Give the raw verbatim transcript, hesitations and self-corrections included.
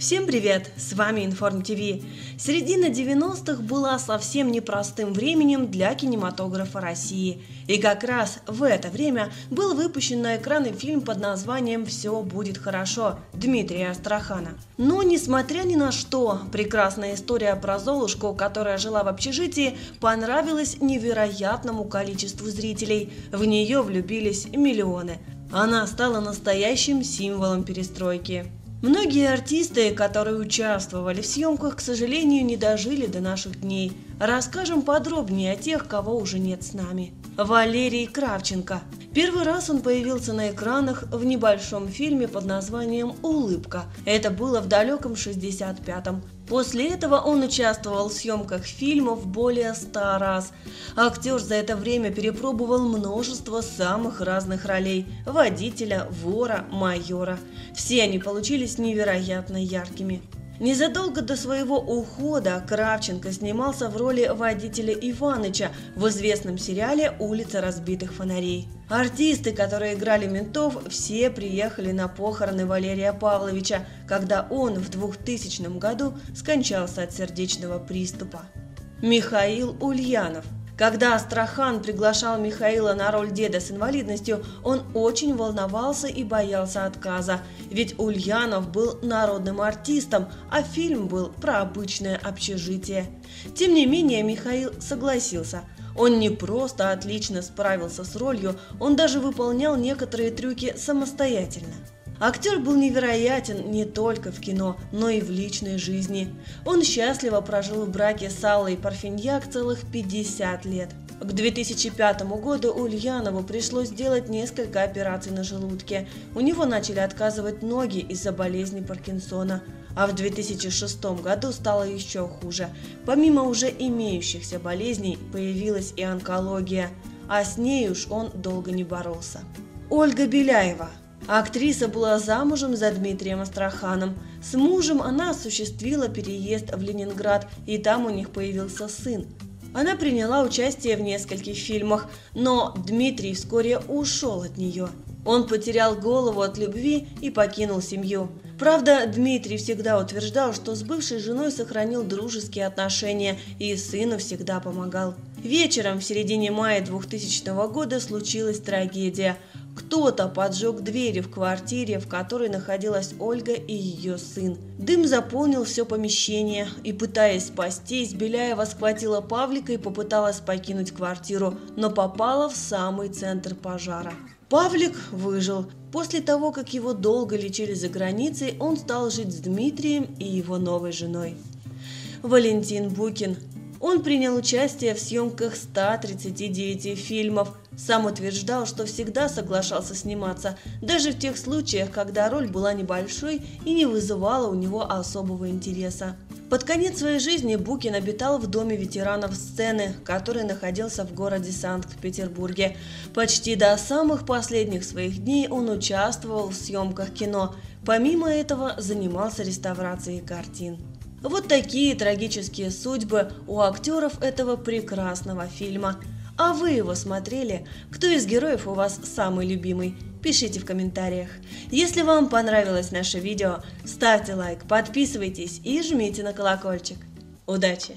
Всем привет! С вами Информ ТВ. Середина девяностых была совсем непростым временем для кинематографа России. И как раз в это время был выпущен на экраны фильм под названием «Все будет хорошо» Дмитрия Астрахана. Но, несмотря ни на что, прекрасная история про Золушку, которая жила в общежитии, понравилась невероятному количеству зрителей. В нее влюбились миллионы. Она стала настоящим символом перестройки. Многие артисты, которые участвовали в съемках, к сожалению, не дожили до наших дней. Расскажем подробнее о тех, кого уже нет с нами. Валерий Кравченко. Первый раз он появился на экранах в небольшом фильме под названием «Улыбка». Это было в далеком шестьдесят пятом. После этого он участвовал в съемках фильмов более ста раз. Актер за это время перепробовал множество самых разных ролей – водителя, вора, майора. Все они получились невероятно яркими. Незадолго до своего ухода Кравченко снимался в роли водителя Иваныча в известном сериале «Улица разбитых фонарей». Артисты, которые играли ментов, все приехали на похороны Валерия Павловича, когда он в двухтысячном году скончался от сердечного приступа. Михаил Ульянов. Когда Астрахан приглашал Михаила на роль деда с инвалидностью, он очень волновался и боялся отказа, ведь Ульянов был народным артистом, а фильм был про обычное общежитие. Тем не менее, Михаил согласился. Он не просто отлично справился с ролью, он даже выполнял некоторые трюки самостоятельно. Актер был невероятен не только в кино, но и в личной жизни. Он счастливо прожил в браке с Аллой Парфеньяк целых пятьдесят лет. К две тысячи пятому году Ульянову пришлось делать несколько операций на желудке. У него начали отказывать ноги из-за болезни Паркинсона. А в две тысячи шестом году стало еще хуже. Помимо уже имеющихся болезней появилась и онкология. А с ней уж он долго не боролся. Ольга Беляева. Актриса была замужем за Дмитрием Астраханом. С мужем она осуществила переезд в Ленинград, и там у них появился сын. Она приняла участие в нескольких фильмах, но Дмитрий вскоре ушел от нее. Он потерял голову от любви и покинул семью. Правда, Дмитрий всегда утверждал, что с бывшей женой сохранил дружеские отношения и сыну всегда помогал. Вечером в середине мая двухтысячного года случилась трагедия. Кто-то поджег двери в квартире, в которой находилась Ольга и ее сын. Дым заполнил все помещение, и, пытаясь спастись, Беляева схватила Павлика и попыталась покинуть квартиру, но попала в самый центр пожара. Павлик выжил. После того, как его долго лечили за границей, он стал жить с Дмитрием и его новой женой. Валентин Букин. Он принял участие в съемках ста тридцати девяти фильмов. Сам утверждал, что всегда соглашался сниматься, даже в тех случаях, когда роль была небольшой и не вызывала у него особого интереса. Под конец своей жизни Букин обитал в доме ветеранов сцены, который находился в городе Санкт-Петербурге. Почти до самых последних своих дней он участвовал в съемках кино. Помимо этого, занимался реставрацией картин. Вот такие трагические судьбы у актеров этого прекрасного фильма. А вы его смотрели? Кто из героев у вас самый любимый? Пишите в комментариях. Если вам понравилось наше видео, ставьте лайк, подписывайтесь и жмите на колокольчик. Удачи!